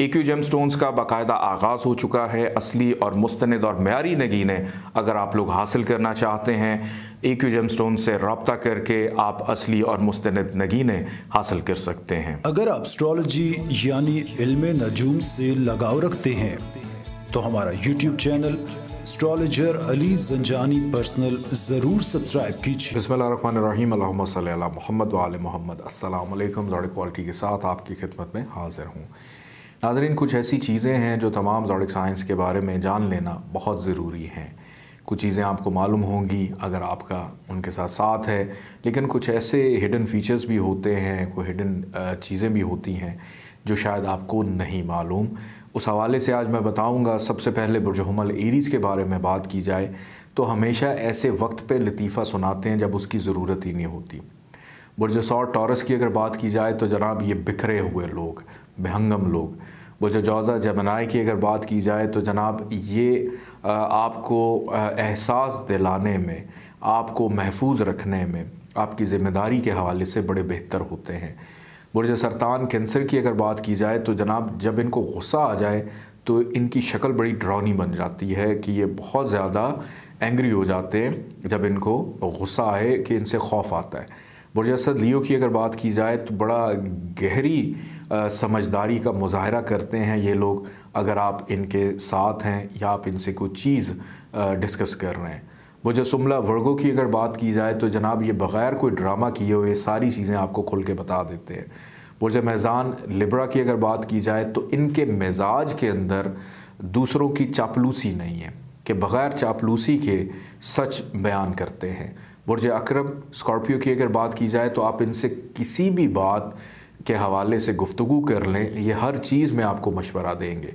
Accused gemstones का बाकायदा आगाज़ हो चुका है। असली और मुस्तनद और म्यारी नगीनें अगर आप लोग हासिल करना चाहते हैं, एक्यूज जेमस्टोन्स से रब्ता करके आप असली और मुस्तनद नगीनें हासिल कर सकते हैं। अगर आप एस्ट्रोलॉजी यानी इल्मे नजूम से लगाव रखते हैं तो हमारा YouTube channel astrologer Ali Zanjani personal ज़रूर सब्सक्राइब कीजिए। बिस्मिल्लाहिर्रहमानिर्रहीम, अल्लाहुम्मा सल्ली अला मुहम्मद व आले मुहम्मद। अस्सलाम अलैकुम। ज़ौड़ क्वालिटी के साथ आपकी खिदमत में हाज़िर हूँ। नाज़रीन, कुछ ऐसी चीज़ें हैं जो तमाम ज़ौड़ साइंस के बारे में जान लेना बहुत ज़रूरी हैं। कुछ चीज़ें आपको मालूम होंगी अगर आपका उनके साथ साथ है, लेकिन कुछ ऐसे हिडन फ़ीचर्स भी होते हैं, कोई हिडन चीज़ें भी होती हैं जो शायद आपको नहीं मालूम। उस हवाले से आज मैं बताऊंगा। सबसे पहले बुरज हमल एरीज़ के बारे में बात की जाए तो हमेशा ऐसे वक्त पे लतीफ़ा सुनाते हैं जब उसकी ज़रूरत ही नहीं होती। बुरज सौर टॉरस की अगर बात की जाए तो जनाब ये बिखरे हुए लोग, बेहंगम लोग। बुरज जवाज़ा जमनाई की अगर बात की जाए तो जनाब ये आपको एहसास दिलाने में, आपको महफूज रखने में, आपकी ज़िम्मेदारी के हवाले से बड़े बेहतर होते हैं। बुरज सरतान कैंसर की अगर बात की जाए तो जनाब जब इनको गुस्सा आ जाए तो इनकी शक्ल बड़ी डरावनी बन जाती है कि ये बहुत ज़्यादा एंग्री हो जाते हैं जब इनको गुस्सा आए, कि इनसे खौफ आता है। बुरज लियो की अगर बात की जाए तो बड़ा गहरी समझदारी का मुजाहरा करते हैं ये लोग अगर आप इनके साथ हैं या आप इनसे कोई चीज़ डिस्कस कर रहे हैं। बुर्ज सुमला वर्गों की अगर बात की जाए तो जनाब ये बग़ैर कोई ड्रामा किए हुए सारी चीज़ें आपको खुल के बता देते हैं। बुर्ज मीज़ान लिब्रा की अगर बात की जाए तो इनके मिजाज के अंदर दूसरों की चापलूसी नहीं है, कि बग़ैर चापलूसी के सच बयान करते हैं। बुर्ज अक्रम स्कॉर्पियो की अगर बात की जाए तो आप इनसे किसी भी बात के हवाले से गुफ्तगू कर लें, ये हर चीज़ में आपको मशवरा देंगे।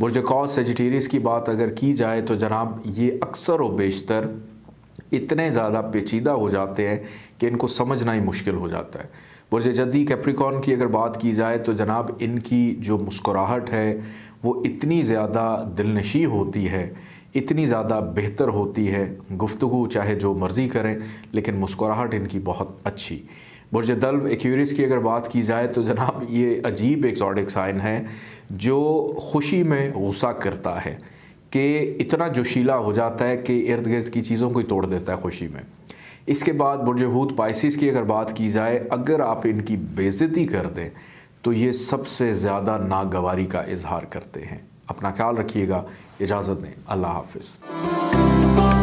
बुरज कॉस सेजिटेरियस की बात अगर की जाए तो जनाब ये अक्सर व बेशतर इतने ज़्यादा पेचीदा हो जाते हैं कि इनको समझना ही मुश्किल हो जाता है। बुरज जदी कैप्रिकॉन की अगर बात की जाए तो जनाब इनकी जो मुस्कुराहट है वो इतनी ज़्यादा दिलनशी होती है, इतनी ज़्यादा बेहतर होती है। गुफ्तगू चाहे जो मर्ज़ी करें लेकिन मुस्कुराहट इनकी बहुत अच्छी। बुरज दल्व एक्यूरिस की अगर बात की जाए तो जनाब ये अजीब एक्सॉटिक साइन है जो खुशी में गुस्सा करता है, कि इतना जोशीला हो जाता है कि इर्द गिर्द की चीज़ों को ही तोड़ देता है खुशी में। इसके बाद बुर्ज-ए-हूत पाइसिस की अगर बात की जाए, अगर आप इनकी बेइज्जती कर दें तो ये सबसे ज़्यादा नागवारी का इजहार करते हैं। अपना ख्याल रखिएगा। इजाज़त दें। अल्लाह हाफिज़।